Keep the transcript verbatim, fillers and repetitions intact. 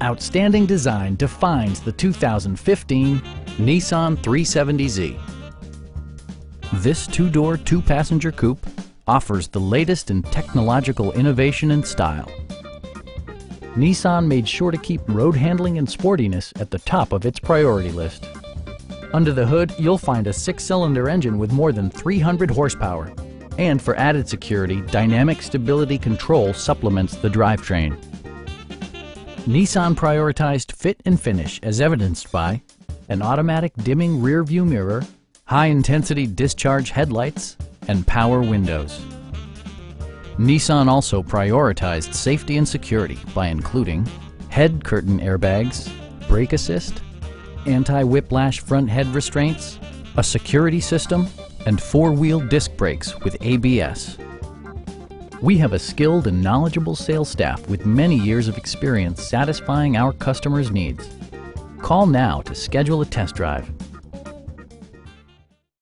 Outstanding design defines the two thousand fifteen Nissan three seventy Z. This two-door, two-passenger coupe offers the latest in technological innovation and style. Nissan made sure to keep road handling and sportiness at the top of its priority list. Under the hood, you'll find a six-cylinder engine with more than three hundred horsepower. And for added security, dynamic stability control supplements the drivetrain. Nissan prioritized fit and finish as evidenced by an automatic dimming rear-view mirror, high-intensity discharge headlights, and power windows. Nissan also prioritized safety and security by including head curtain airbags, brake assist, anti-whiplash front head restraints, a security system, and four-wheel disc brakes with A B S. We have a skilled and knowledgeable sales staff with many years of experience satisfying our customers' needs. Call now to schedule a test drive.